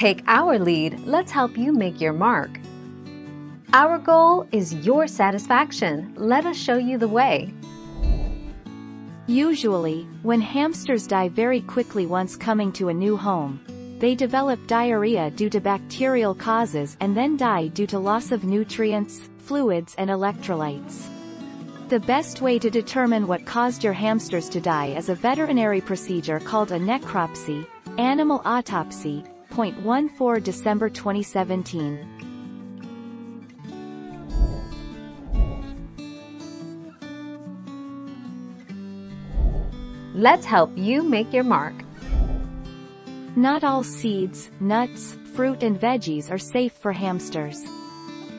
Take our lead, let's help you make your mark. Our goal is your satisfaction. Let us show you the way. Usually, when hamsters die very quickly once coming to a new home, they develop diarrhea due to bacterial causes and then die due to loss of nutrients, fluids, and electrolytes. The best way to determine what caused your hamsters to die is a veterinary procedure called a necropsy, animal autopsy, 0.14 December 2017. Let's help you make your mark. Not all seeds, nuts, fruit and veggies are safe for hamsters.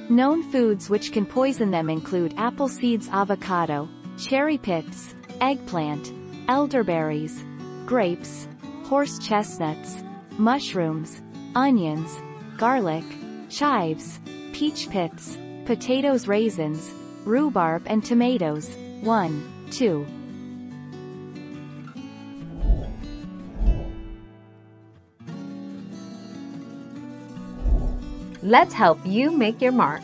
Known foods which can poison them include apple seeds, avocado, cherry pits, eggplant, elderberries, grapes, horse chestnuts, mushrooms, onions, garlic, chives, peach pits, potatoes, raisins, rhubarb and tomatoes. 1, 2. Let's help you make your mark.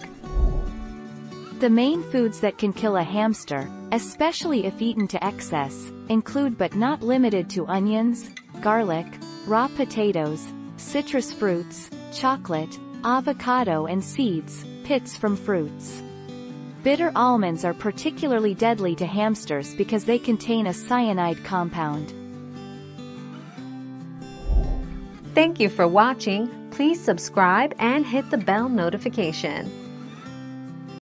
The main foods that can kill a hamster, especially if eaten to excess, include but not limited to onions, garlic, raw potatoes, citrus fruits, chocolate, avocado and seeds, pits from fruits. Bitter almonds are particularly deadly to hamsters because they contain a cyanide compound. Thank you for watching. Please subscribe and hit the bell notification.